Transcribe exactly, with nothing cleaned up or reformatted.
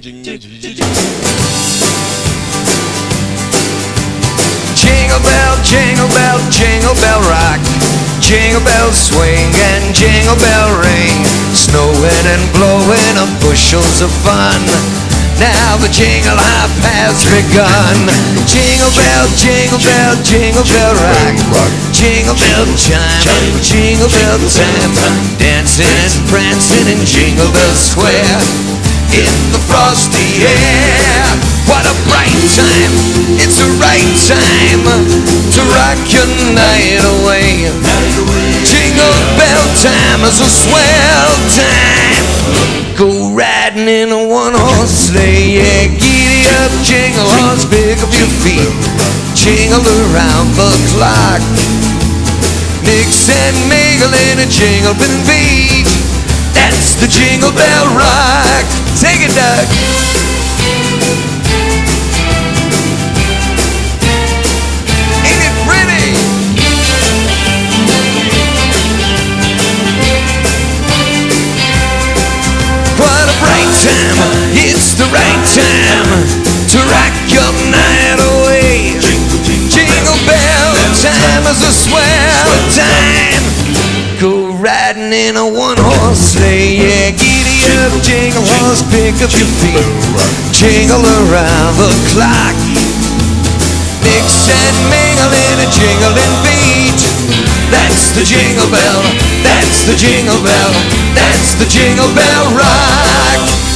Jingle bell, jingle bell, jingle bell rock. Jingle bells swing and jingle bell ring. Snowing and blowing up bushels of fun. Now the jingle hop has begun. Jingle bell, jingle bell, jingle bell rock. Jingle bell chime, jingle bell time. Dancing and prancing in Jingle Bell Square. In the frosty air, what a bright time, it's the right time to rock your night away. Jingle bell time is a swell time. Go riding in a one-horse sleigh, yeah. Giddy up, jingle horse, pick up your feet. Jingle around the clock. Mix and mingle in a jingle bell beat. That's the Jingle Bell Rock. Take it, Doug. Ain't it pretty? What a bright time. It's the right time to rock your night away. Jingle Bell time is a swell time. Go riding in a one-horse sleigh, yeah. Giddy up, jingle horse, pick up your feet. Jingle around the clock. Mix and mingle in a jingling beat. That's the jingle bell, that's the jingle bell, that's the Jingle Bell Rock.